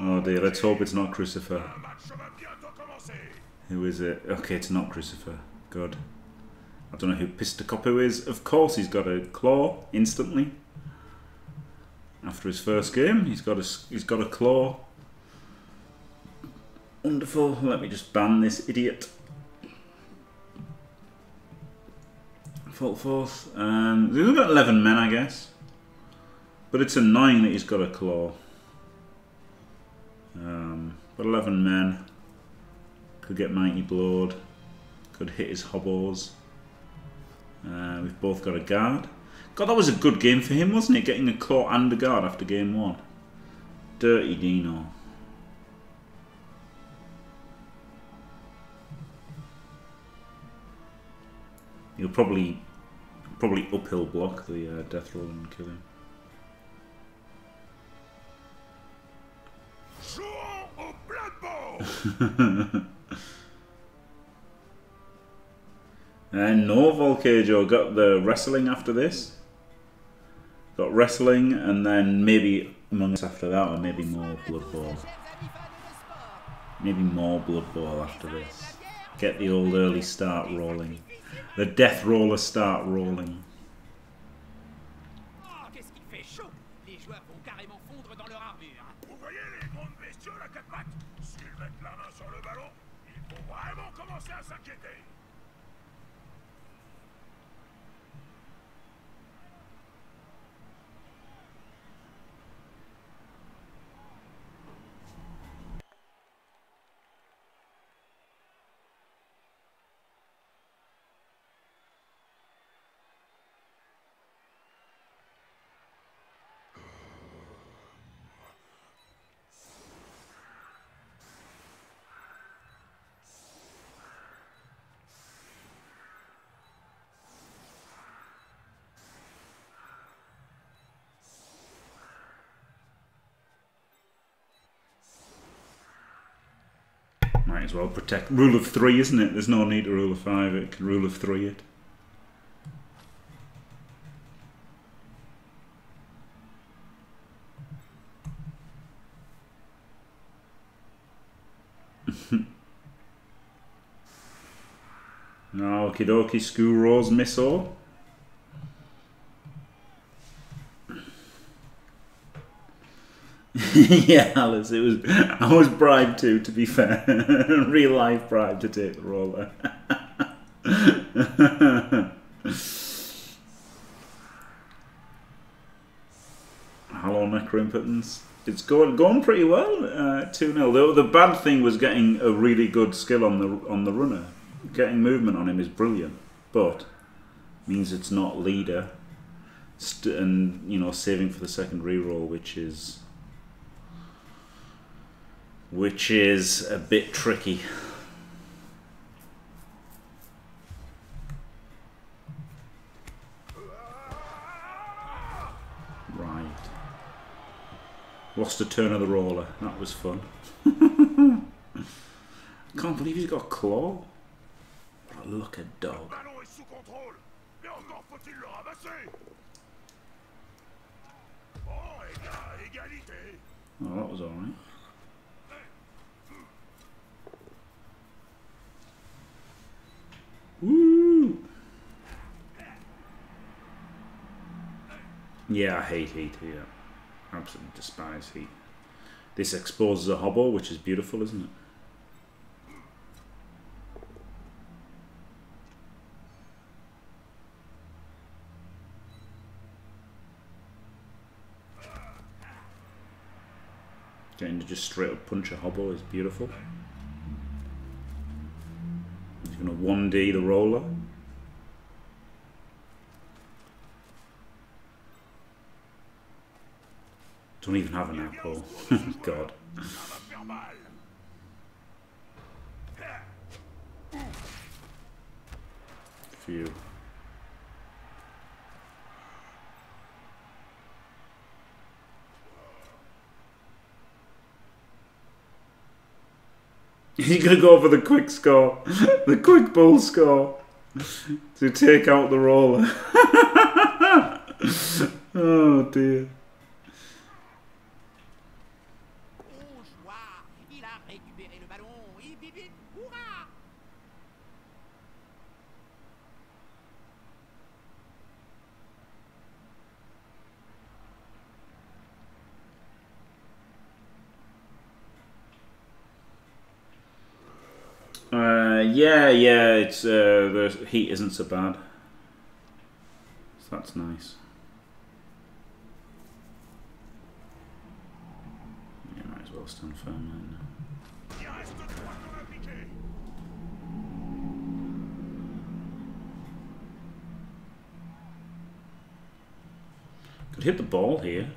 Oh dear, let's hope it's not Crucifer. Who is it? Okay, it's not Crucifer. Good. I don't know who Pistacopo is. Of course he's got a claw instantly. After his first game, he's got a claw. Wonderful. Let me just ban this idiot. Full force. He's got 11 men, I guess. But it's annoying that he's got a claw. But 11 men. Could get mighty blowed. Could hit his hobos. We've both got a guard. God, that was a good game for him, wasn't it? Getting a claw and a guard after game one. Dirty Dino. He'll probably uphill block the death roll and kill him. And no, Volcajo got the wrestling after this. Got wrestling and then maybe Among Us after that, or maybe more Blood Bowl. Maybe more Blood Bowl after this. Get the old early start rolling. The death roller start rolling. Might as well protect. Rule of three, isn't it? There's no need to rule of five. It can rule of three it. No, okie dokie, Screw Rose missile. Yeah, Alice, it was. I was bribed to be fair. Real life bribe to take the roller. Hello, Necro Imputins. It's going pretty well. 2-0. The bad thing was getting a really good skill on the runner. Getting movement on him is brilliant, but means it's not leader, and you know, saving for the second reroll, which is a bit tricky. Right. Lost a turn of the roller. That was fun. I can't believe he's got a claw. What a look at dog. Oh, that was alright. Woo! Yeah, I hate heat here. Yeah. Absolutely despise heat. This exposes a hobo, which is beautiful, isn't it? Getting to just straight up punch a hobo is beautiful. He's going to 1D the roller. Don't even have an apple. God. Phew. He's going to go for the quick score, the quick ball score, to take out the roller. Oh dear. Waouh, il a récupéré le ballon. Hip hip hip, hurrah! Yeah, it's the heat isn't so bad. So that's nice. Yeah, might as well stand firm right now. Could hit the ball here.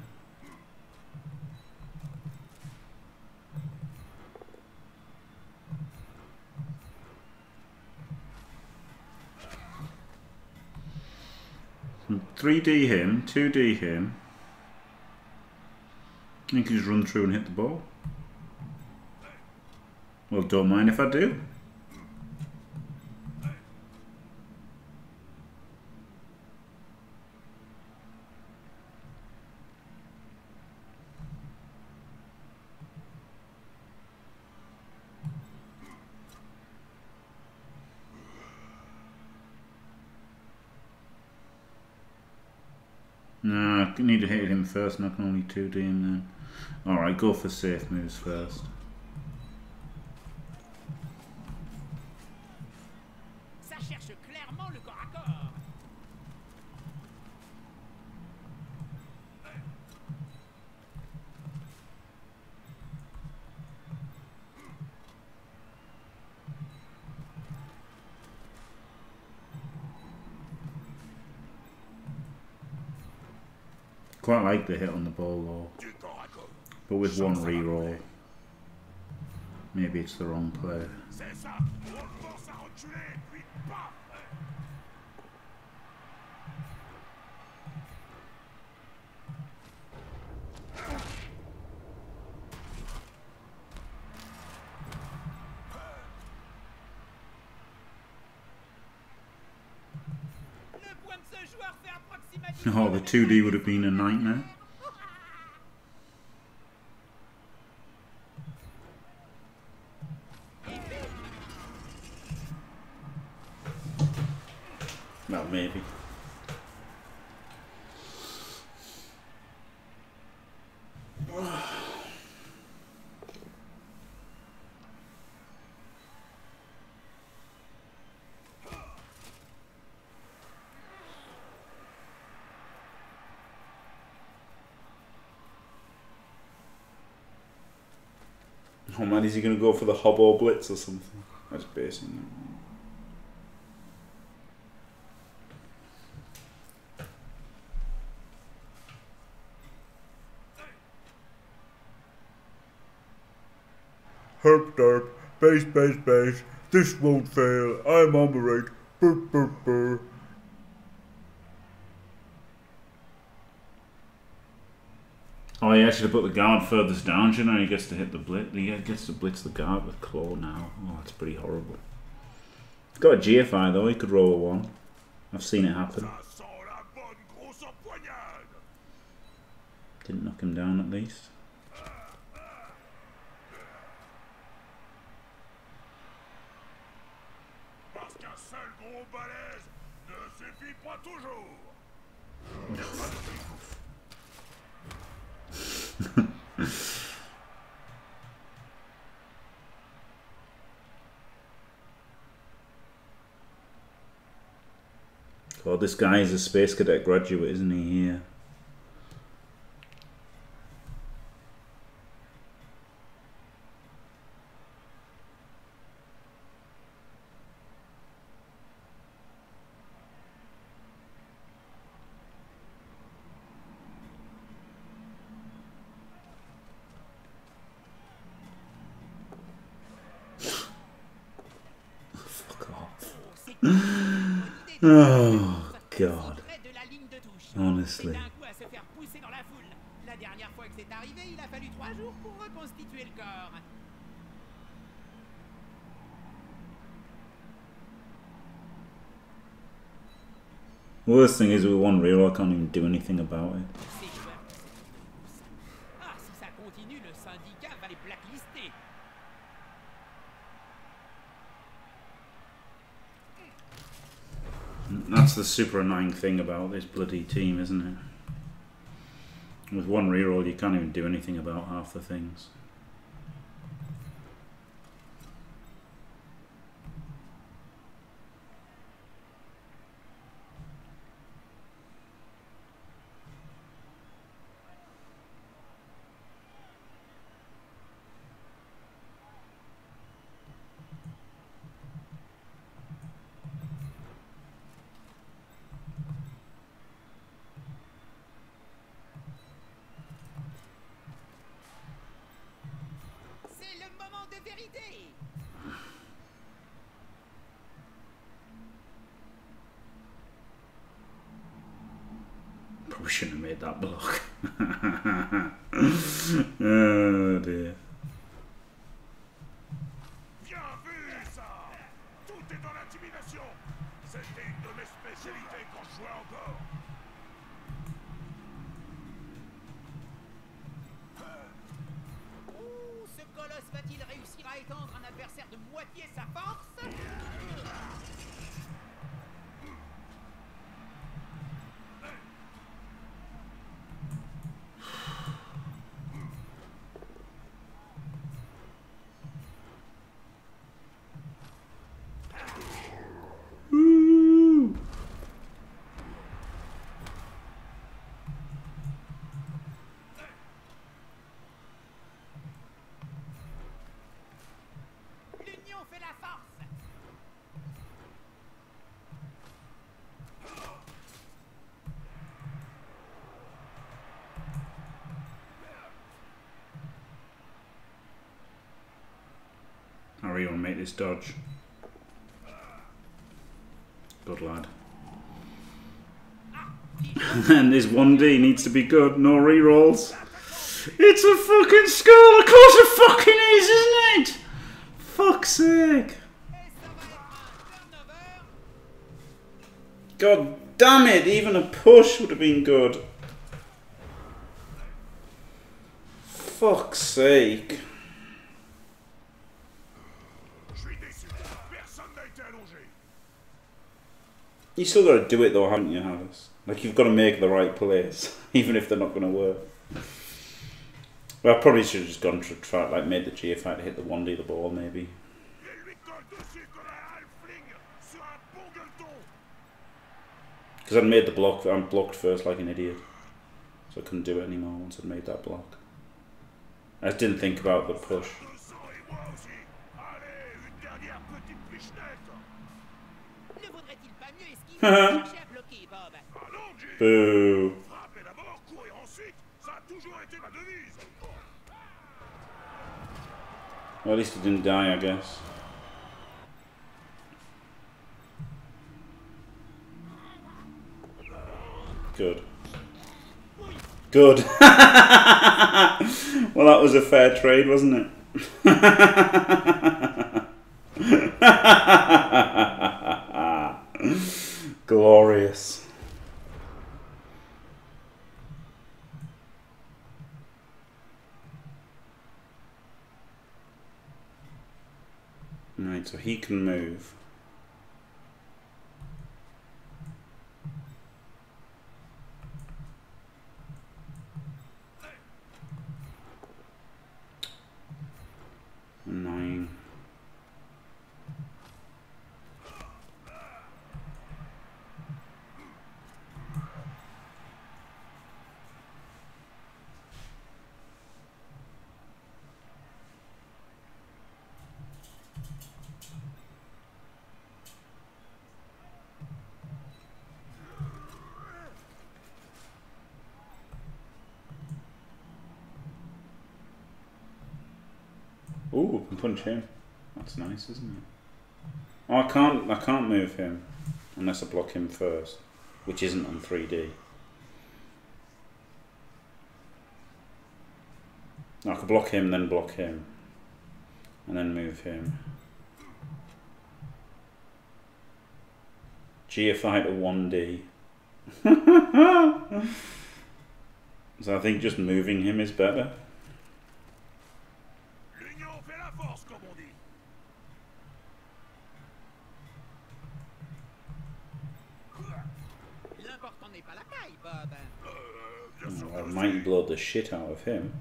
And 3D him, 2D him. You can just run through and hit the ball. Well, don't mind if I do. No, I need to hit him first and I can only 2D him then. Alright, go for safe moves first. Quite like the hit on the ball though, but with one reroll, maybe it's the wrong play. Oh, the 2D would have been a nightmare. Well, maybe. Oh man, is he going to go for the hobo blitz or something? That's basing it. Herp derp, base, base, base, this won't fail, I'm on the right, burp, burp, burp. Oh yeah, I should have put the guard furthest down, you know, he gets to hit the blitz. He gets to blitz the guard with claw now. Oh, that's pretty horrible. He's got a GFI though, he could roll a 1. I've seen it happen. Didn't knock him down at least. Well, this guy is a space cadet graduate, isn't he? Here. Oh God! Honestly. Worst thing is with one reroll, I can't even do anything about it. gars va les blacklister. That's the super annoying thing about this bloody team, isn't it? With one reroll, you can't even do anything about half the things. Probably shouldn't have made that block. Oh dear. I really want to make this dodge. Good lad. And this 1D needs to be good, no rerolls. It's a fucking skull, of course it fucking is, isn't it? Fuck's sake. God damn it, even a push would have been good. Fuck's sake. You still got to do it though, haven't you, Harris? Like, you've got to make the right plays, even if they're not going to work. Well, I probably should have just gone to try, like, made the G if I had to hit the 1D the ball, maybe. Because I'd made the block, I'm blocked first like an idiot. So I couldn't do it anymore once I'd made that block. I just didn't think about the push. Boo. Well, at least he didn't die, I guess. Good. Good. Well, that was a fair trade, wasn't it? Glorious. Right, so he can move. Annoying. Ooh, I can punch him. That's nice, isn't it? Oh, I can't move him unless I block him first, which isn't on 3D. I could block him, and then move him. GFI to 1D. So I think just moving him is better. fait la force, comme on dit. L'important n'est pas la taille, Bob. I might blow the shit out of him.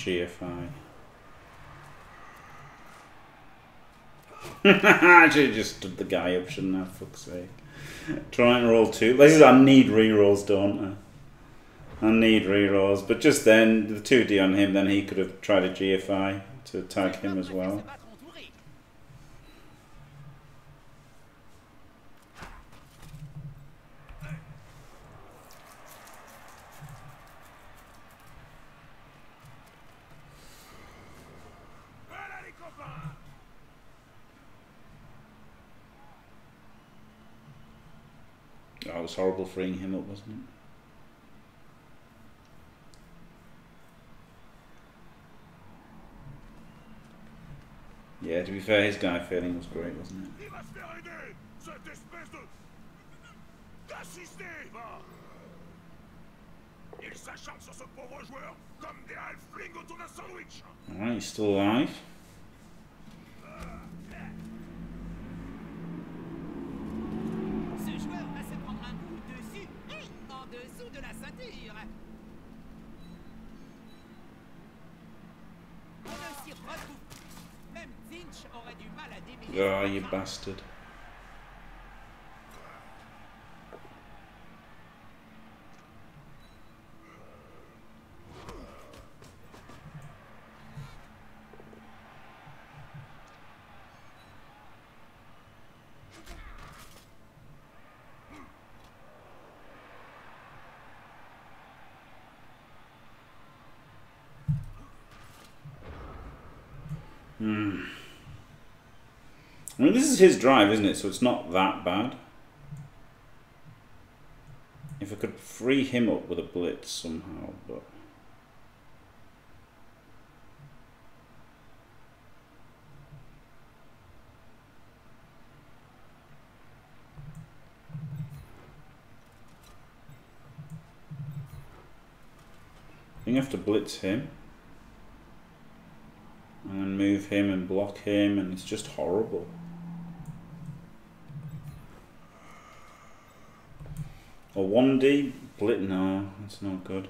GFI. I should have just stood the guy up, shouldn't I? Fuck's sake. Try and roll two. This is, I need rerolls, don't I? I need rerolls. But just then, the 2D on him, then he could have tried a GFI to attack him as well. It was horrible freeing him up, wasn't it? Yeah, to be fair, his guy failing was great, wasn't it? Alright, he's still alive. Oh, you bastard. I mean, this is his drive, isn't it? So it's not that bad. If I could free him up with a blitz somehow, but... I think I have to blitz him. And then move him and block him, and it's just horrible. A 1D blit? No, that's not good.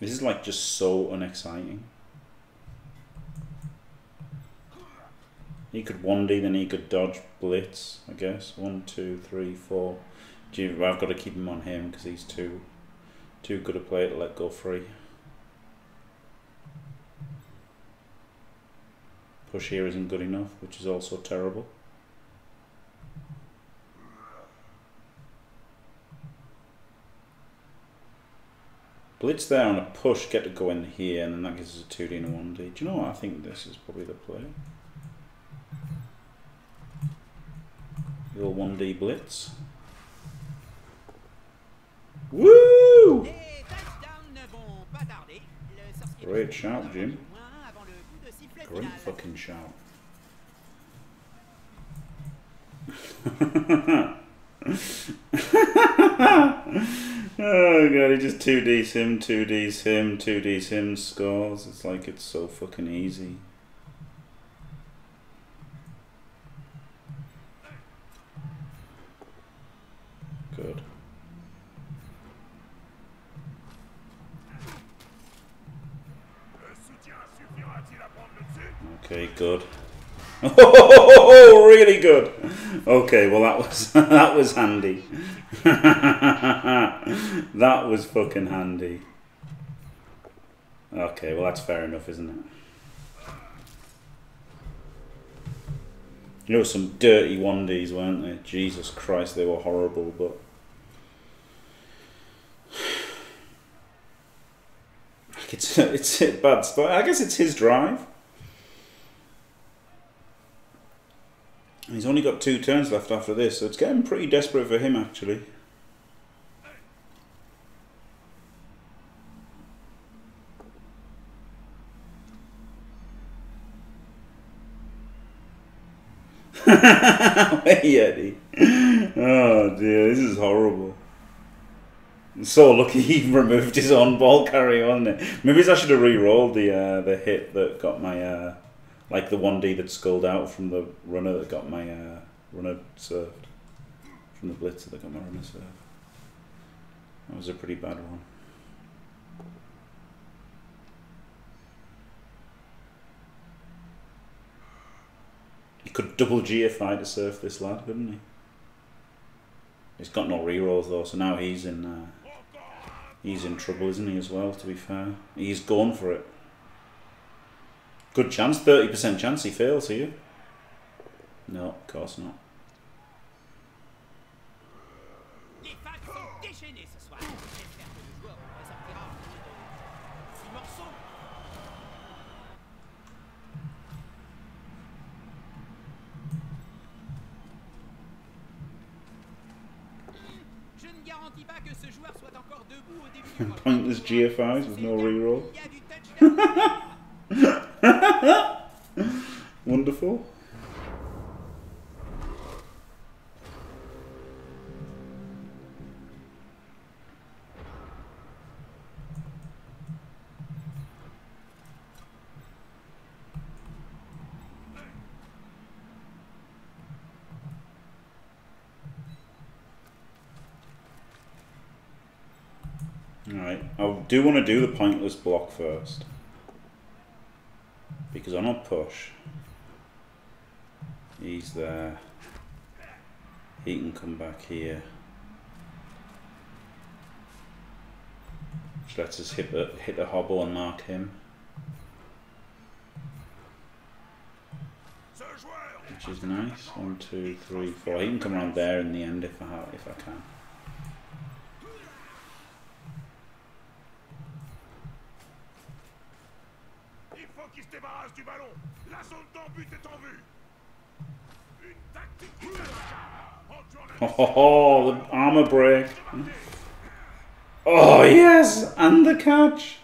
This is like just so unexciting. He could 1D, then he could dodge blitz, I guess. 1, 2, 3, 4. Gee, I've got to keep him on him because he's too good a player to let go free. Push here isn't good enough, which is also terrible. Blitz there on a push, get to go in here, and then that gives us a 2D and a 1D. Do you know what? I think this is probably the play. Little 1D blitz. Woo! Great shout, Jim. Great fucking shout. Oh god, he just 2Ds him, 2Ds him, 2Ds him, scores. It's like it's so fucking easy. Good. Okay, good. Oh, really good. Okay, well that was that was handy. That was fucking handy. Okay, well that's fair enough, isn't it? There were some dirty 1Ds, weren't there? Jesus Christ, they were horrible, but... It's a bad spot. I guess it's his drive. He's only got 2 turns left after this, so it's getting pretty desperate for him, actually. Yeti. Oh dear, this is horrible. I'm so lucky he removed his own ball carrier, wasn't it? Maybe I should have re-rolled the hit that got my like the 1D that sculled out from the runner that got my runner served. From the blitzer that got my runner served. That was a pretty bad one. He could double GFI to surf this lad, couldn't he? He's got no rerolls though, so now he's in trouble, isn't he, as well, to be fair? He's gone for it. Good chance, 30% chance he fails here. No, of course not. Pointless GFIs with no reroll. Wonderful. I do want to do the pointless block first, because on a push, he's there, he can come back here, which lets us hit the hobble and mark him, which is nice. 1, 2, 3, 4, he can come around there in the end if I can. Oh, the armor break. Oh, yes, and the catch.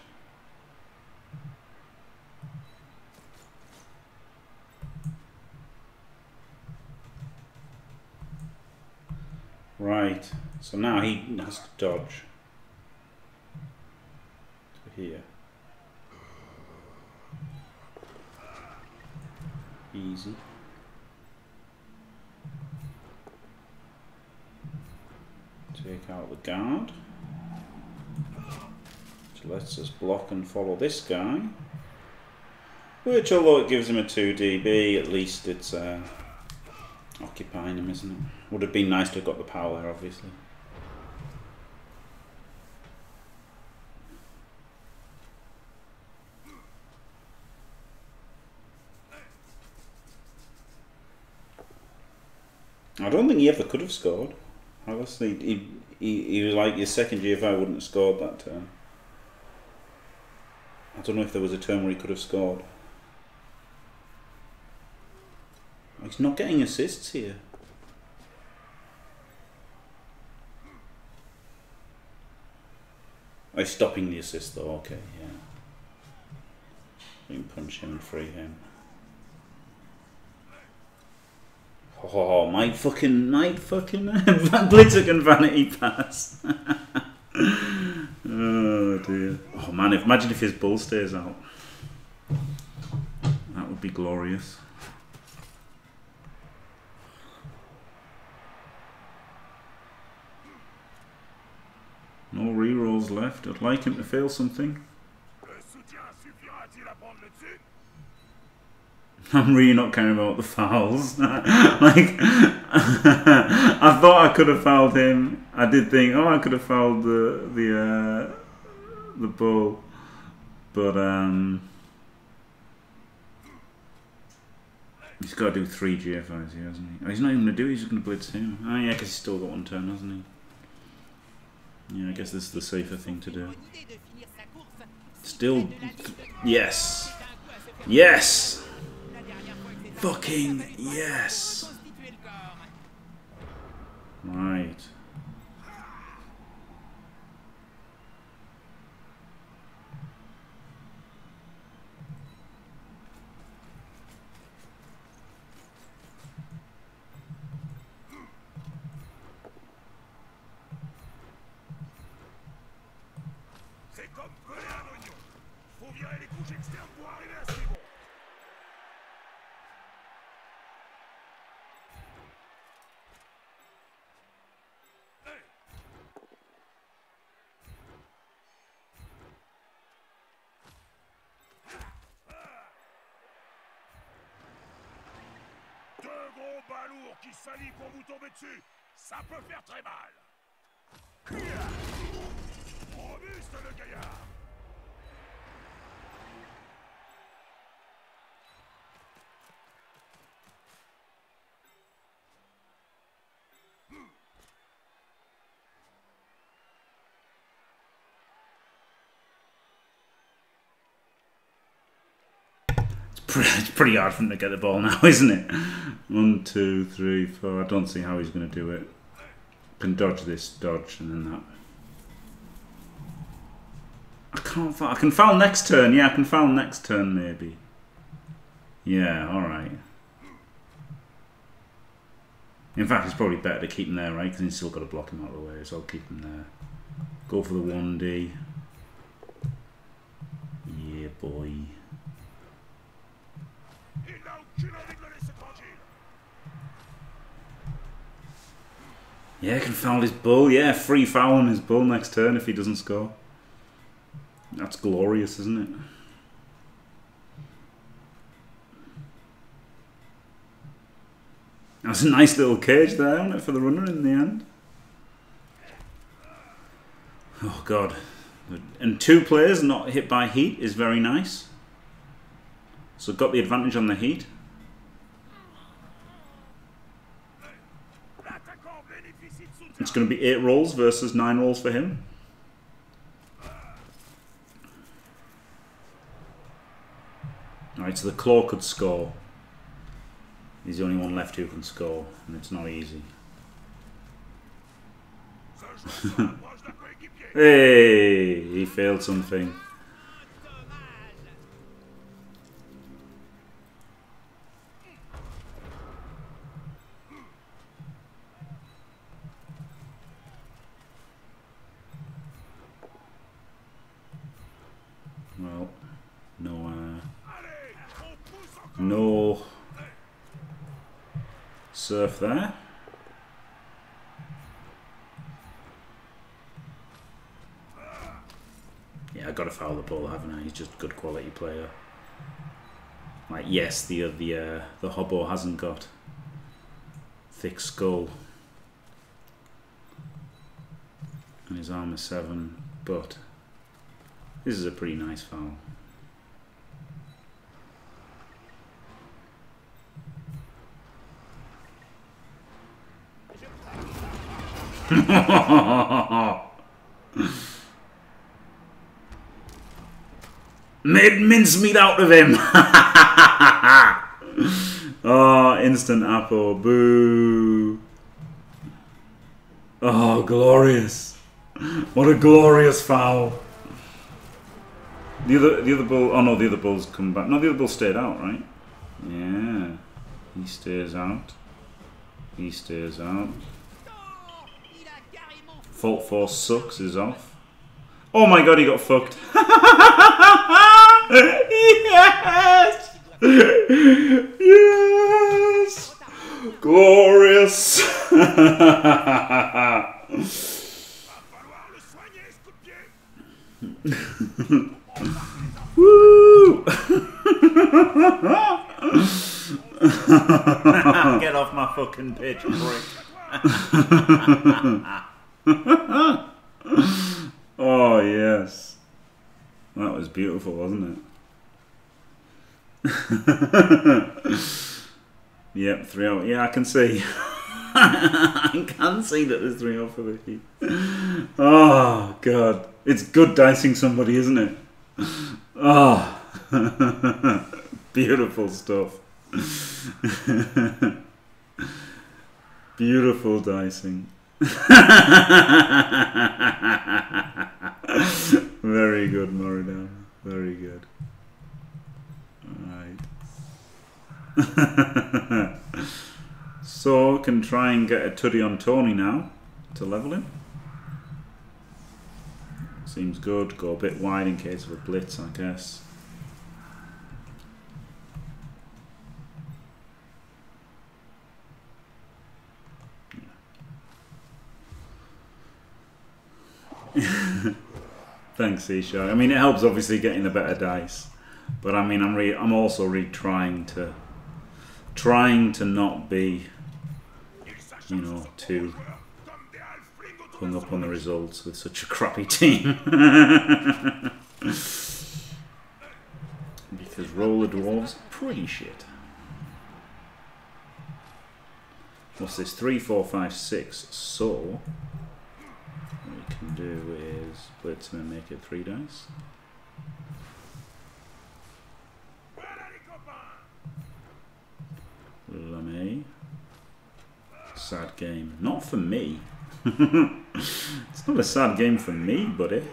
Right, so now he has to dodge to here. Easy. Take out the guard, which lets us block and follow this guy, which, although it gives him a 2DB, at least it's occupying him, isn't it? Would have been nice to have got the power there, obviously. I don't think he ever could have scored. Obviously, he was like your second GFI wouldn't have scored that turn. I don't know if there was a turn where he could have scored. He's not getting assists here. Oh, he's stopping the assist though, okay, yeah. We can punch him and free him. Oh, my fucking blitzer can vanity pass. Oh dear. Oh man, imagine if his bull stays out. That would be glorious. No rerolls left. I'd like him to fail something. I'm really not caring about the fouls. Like, I thought I could have fouled him. I did think, oh, I could have fouled the ball, but He's got to do 3 GFIs here, hasn't he? Oh, he's not even going to do it, he's just going to blitz him. Oh yeah, because he's still got 1 turn, hasn't he? Yeah, I guess this is the safer thing to do. Still... yes! Yes! Fucking yes! Right. Qui salit pour vous tomber dessus, ça peut faire très mal. Robuste le gaillard. It's pretty hard for him to get the ball now, isn't it? 1, 2, 3, 4. I don't see how he's going to do it. Can dodge this, dodge, and then that. I can't foul. I can foul next turn. Yeah, I can foul next turn, maybe. Yeah, alright. In fact, it's probably better to keep him there, right? Because he's still got to block him out of the way, so I'll keep him there. Go for the 1D. Yeah, boy. Yeah, can foul his bull. Yeah, free foul on his bull next turn if he doesn't score. That's glorious, isn't it? That's a nice little cage there, isn't it, for the runner in the end? Oh, God. And 2 players not hit by heat is very nice. So got the advantage on the heat. It's going to be 8 rolls versus 9 rolls for him. Alright, so the claw could score. He's the only one left who can score, and it's not easy. Hey, he failed something. No surf there. Yeah, I gotta foul the ball, haven't I? He's just a good quality player. Like yes, the hobo hasn't got thick skull. And his armor 7, but this is a pretty nice foul. Made mincemeat out of him. Oh, instant apple. Boo. Oh, glorious. What a glorious foul. The other bull. Oh no, the other bull's come back. No, the other bull stayed out, right? Yeah. He stays out. He stays out. Fault Force sucks is off. Oh my god, he got fucked. Yes! Yes! Glorious! Woo! Get off my fucking pitch, prick. Oh yes, that was beautiful, wasn't it? Yep, 3-0. Yeah, I can see. I can see that there's 3-0 for Ricky. Oh, God. It's good dicing somebody, isn't it? Oh. Beautiful stuff. Beautiful dicing. Very good, Moridan. Very good. Alright. So, can try and get a tuddy on Tony now to level him. Seems good. Go a bit wide in case of a blitz, I guess. Thanks, Seashark. I mean, it helps obviously getting the better dice, but I mean, I'm also trying to not be, you know, too hung up on the results with such a crappy team. Because Roller Dwarves are pretty shit. What's this? 3, 4, 5, 6. So what we can do is blitz him and make it 3 dice. Lame. Sad game. Not for me. It's not a sad game for me, buddy.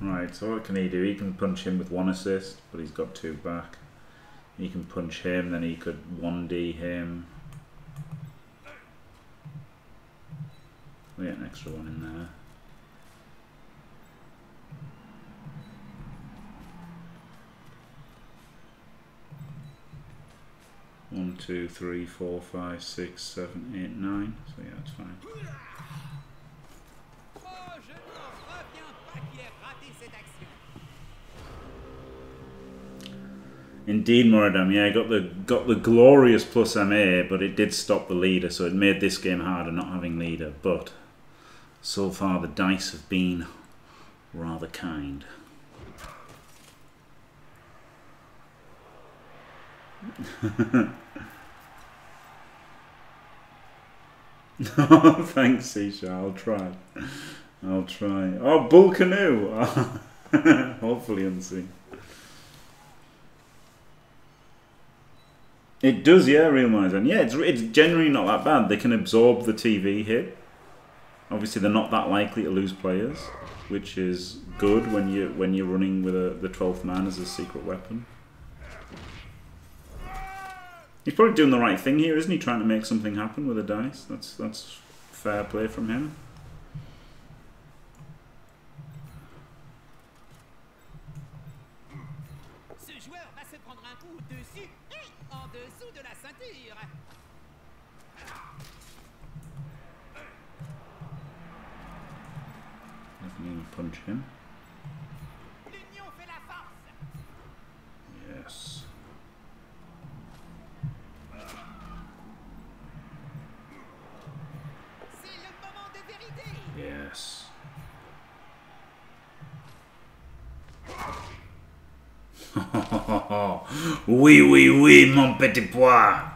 Right, so what can he do? He can punch him with 1 assist, but he's got 2 back. He can punch him, then he could 1D him. We get an extra 1 in there. One, two, three, four, five, six, seven, eight, 9. So yeah, that's fine. Indeed, Muradam. Yeah, got the glorious plus MA, but it did stop the leader, so it made this game harder not having leader. But so far the dice have been rather kind. Oh, thanks, Seisha. I'll try. Oh, Bull Canoe. Oh. Hopefully unseen. It does, yeah, Real Muradam. Yeah, it's generally not that bad. They can absorb the TV hit. Obviously, they're not that likely to lose players, which is good when you're running with the 12th man as a secret weapon. He's probably doing the right thing here, isn't he? Trying to make something happen with a dice. That's fair play from him. Punch him. Yes. Yes. Oui, oui, oui, mon petit pois.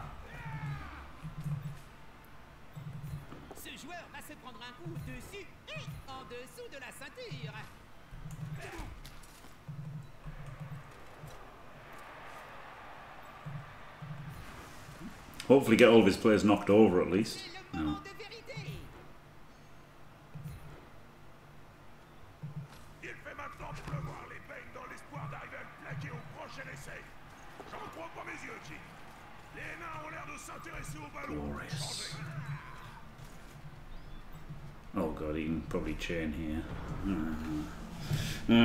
Hopefully get all of his players knocked over at least. No. Glorious. Oh God, he can probably chain here.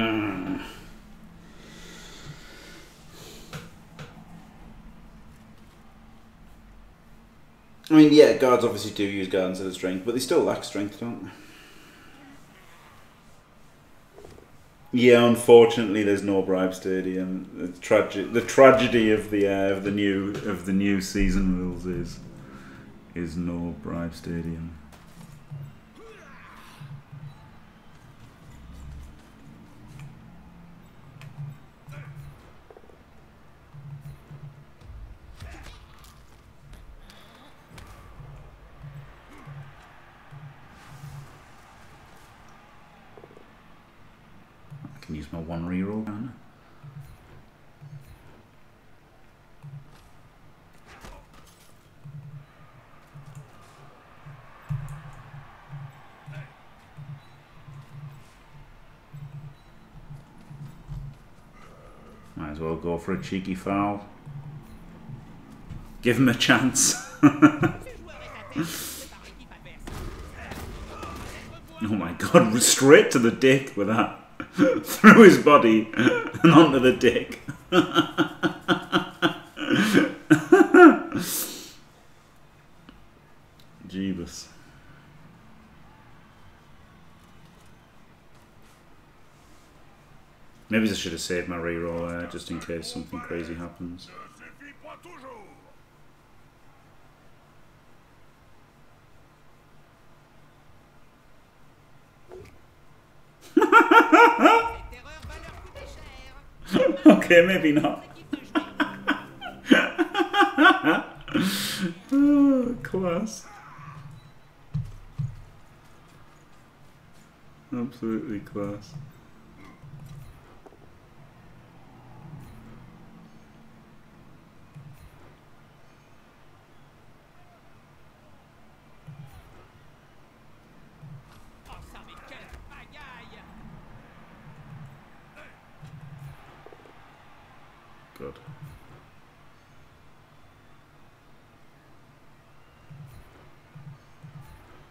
I mean, yeah, guards obviously do use guard instead of strength, but they still lack strength, don't they? Yeah, unfortunately, there's no Bribe Stadium. The tragedy of the new season rules is no Bribe Stadium. Use my one reroll gun. Might as well go for a cheeky foul. Give him a chance. Oh my god, straight to the dick with that. Through his body and onto the dick. Jeebus. Maybe I should have saved my reroll there just in case something crazy happens. Okay, maybe not. Oh, class. Absolutely class.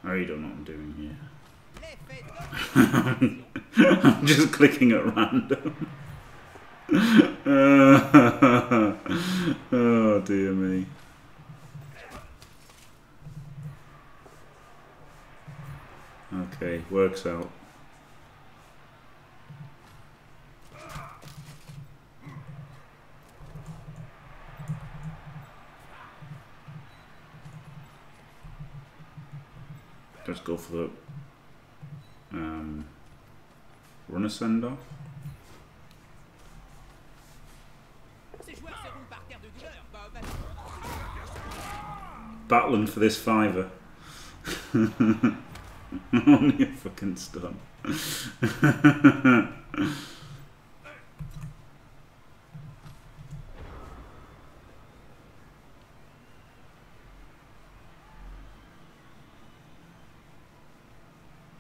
I don't know what I'm doing here. I'm just clicking at random. Oh dear me. Okay, works out. Let's go for the runner send off. Battling for this fiver. Only a fucking stun.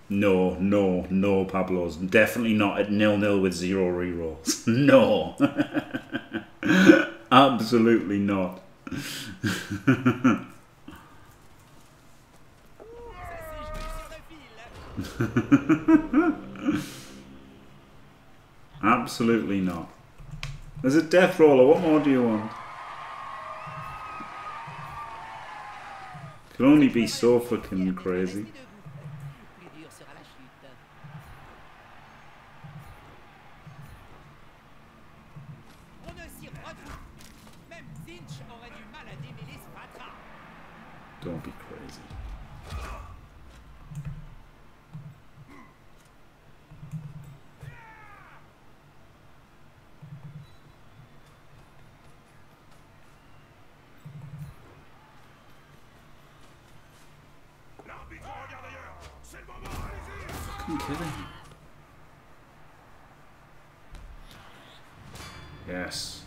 No, no, no, Pablos. Definitely not at 0-0 with 0 rerolls. No. Absolutely not. Absolutely not. There's a death roller. What more do you want? Can only be so fucking crazy. Don't be crazy. Fucking kidding. Yes.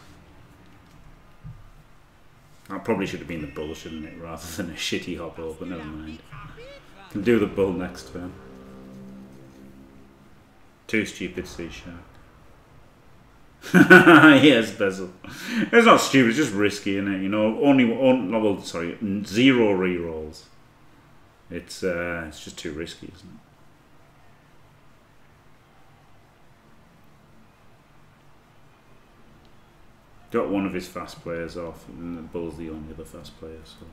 That probably should have been the bull, shouldn't it? Rather than a shitty hobble, but never mind. Can do the bull next turn. Too stupid, Seashark. Yes, Bezel. It's not stupid, it's just risky, isn't it? You know, sorry, 0 rerolls. It's just too risky, isn't it? Got one of his fast players off, and the bull's the only other fast player, so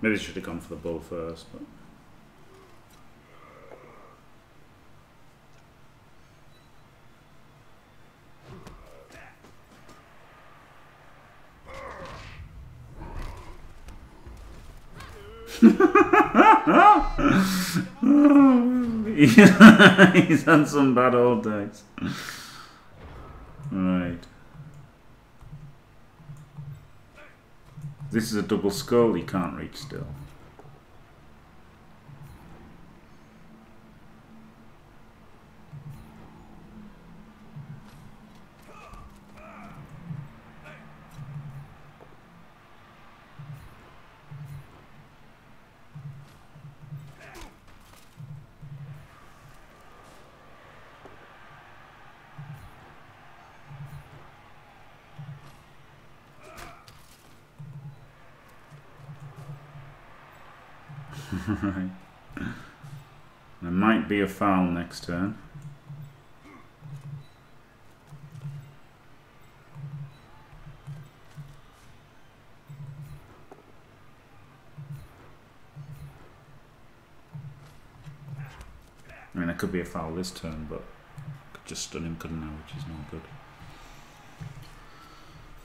maybe should have gone for the bull first, but He's on some bad old days. Right. This is a double skull, he can't reach still. Right. There might be a foul next turn. I mean, there could be a foul this turn, but could just stun him, couldn't I? Which is not good.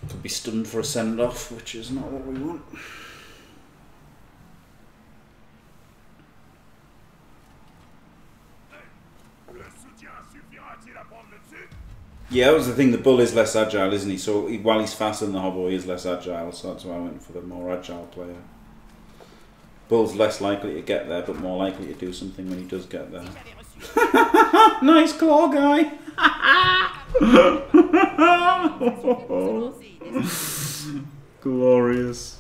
Could be stunned for a send-off, which is not what we want. Yeah, that was the thing, the bull is less agile, isn't he? So while he's faster than the hobble, he is less agile, so that's why I went for the more agile player. Bull's less likely to get there, but more likely to do something when he does get there. Nice claw, guy! Glorious.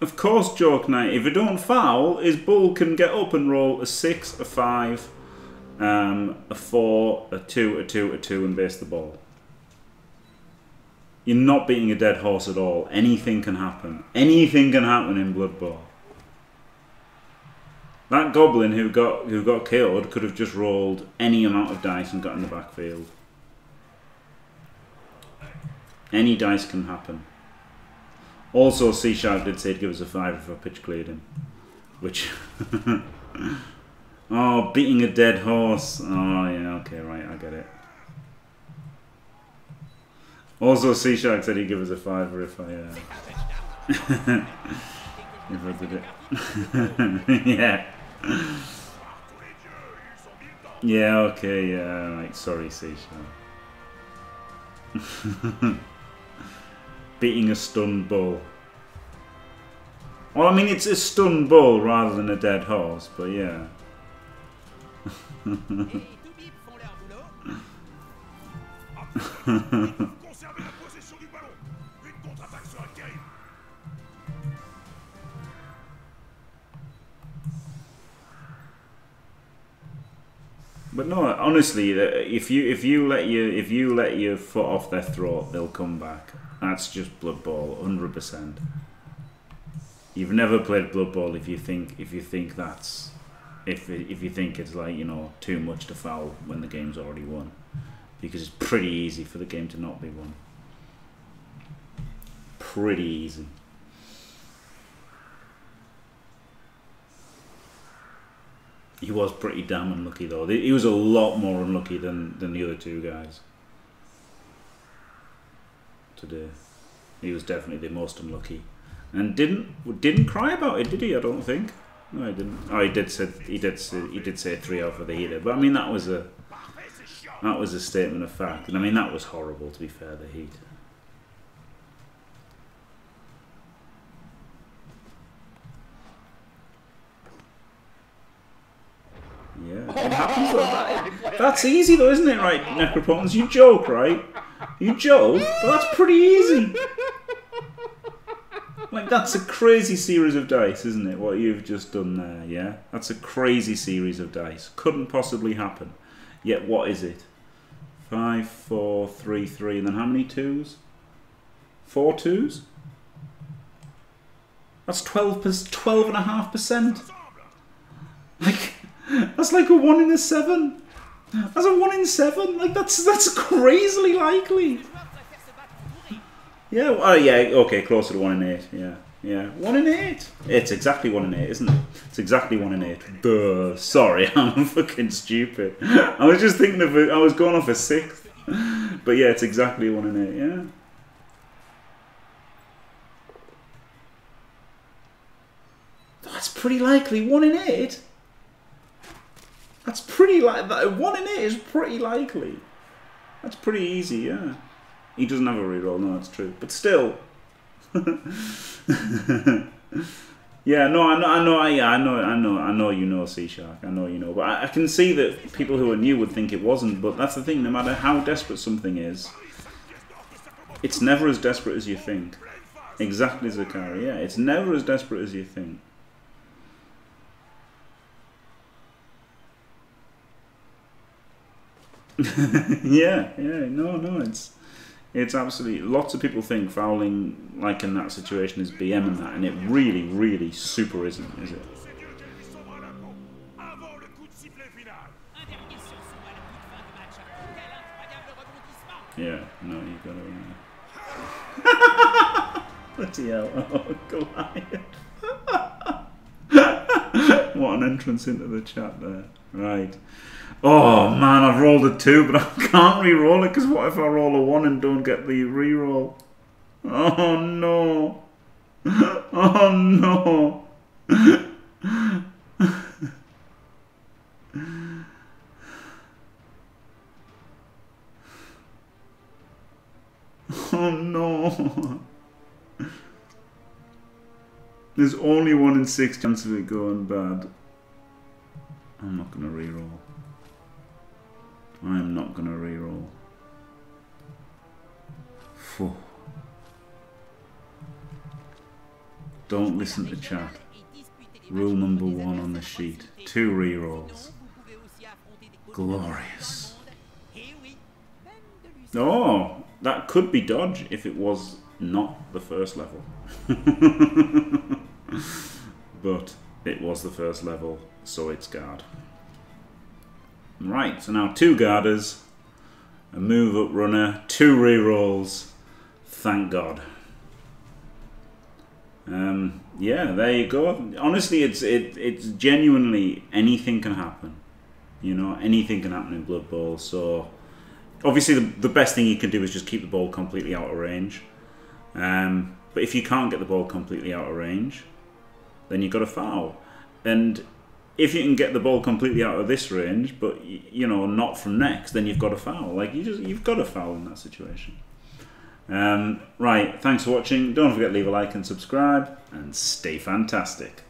Of course, Joke Knight, if you don't foul, his bull can get up and roll a 6, a 5, a 4, a 2, a 2, a 2, and base the ball. You're not beating a dead horse at all. Anything can happen. Anything can happen in Blood Bowl. That goblin who got KO'd could have just rolled any amount of dice and got in the backfield. Any dice can happen. Also, Seashark did say he'd give us a 5 if I pitch cleared him. Which... oh, beating a dead horse. Oh, yeah, okay, right, I get it. Also, Seashark said he'd give us a 5 if I... if I did it. Yeah. Yeah, okay, yeah, right, sorry, Seashark. Beating a stunned bull. Well, I mean, it's a stunned bull rather than a dead horse, but yeah. But no, honestly, if you let your foot off their throat, they'll come back. That's just Blood Bowl, 100%. You've never played Blood Bowl if you think that's if you think it's like, you know, too much to foul when the game's already won, because it's pretty easy for the game to not be won. Pretty easy. He was pretty damn unlucky though. He was a lot more unlucky than the other two guys today. He was definitely the most unlucky, and didn't cry about it, did he? I don't think. No, he didn't. Oh, he did say 3-0 for the healer, but I mean that was a statement of fact, and I mean that was horrible. To be fair, the heat. Yeah, it happens though. That's easy though, isn't it? Right, Necropotence, you joke, right? You joke, but that's pretty easy. Like, that's a crazy series of dice, isn't it? What you've just done there, yeah? That's a crazy series of dice. Couldn't possibly happen. Yet what is it? 5, 4, 3, 3, and then how many twos? 4 twos? That's 12.5%. Like... that's like a 1 in 7. That's a 1 in 7. Like that's crazily likely. Yeah. Oh yeah. Okay. Closer to 1 in 8. Yeah. Yeah, 1 in 8. It's exactly 1 in 8, isn't it? It's exactly 1 in 8. Duh. Sorry, I'm fucking stupid. I was just thinking of it. I was going off a 6th. But yeah, it's exactly 1 in 8. Yeah. That's pretty likely. 1 in 8. That's pretty likely. 1 in 8 is pretty likely. That's pretty easy. Yeah. He doesn't have a reroll. No, that's true. But still. Yeah, no, I know you know Seashark, I know you know, but I can see that people who are new would think it wasn't, but that's the thing, no matter how desperate something is, it's never as desperate as you think. Exactly, Zakari, yeah, it's never as desperate as you think. yeah, no, it's absolutely, lots of people think fouling, like in that situation, is BM and that, and it really, really super isn't, is it? Yeah, no, you got it right. Bloody hell, oh, Goliath. What an entrance into the chat there. Right. Oh man, I've rolled a 2, but I can't re-roll it, because what if I roll a 1 and don't get the re-roll? Oh no. Oh no. Oh no. There's only 1 in 6 chance of it going bad. I'm not going to re-roll. I am not going to re-roll. Don't listen to chat. Rule number 1 on the sheet. 2 re-rolls. Glorious. Oh, that could be dodge if it was not the first level. But it was the first level, so it's guard. Right, so now 2 guarders, a move up runner, 2 re-rolls, thank God. Yeah, there you go. Honestly, it's genuinely anything can happen. You know, anything can happen in Blood Bowl, so obviously the best thing you can do is just keep the ball completely out of range. But if you can't get the ball completely out of range, then you've got to foul. And if you can get the ball completely out of this range, but you know, not from next, then you've got to foul. Like you've got to foul in that situation. Right, thanks for watching. Don't forget to leave a like and subscribe, and stay fantastic.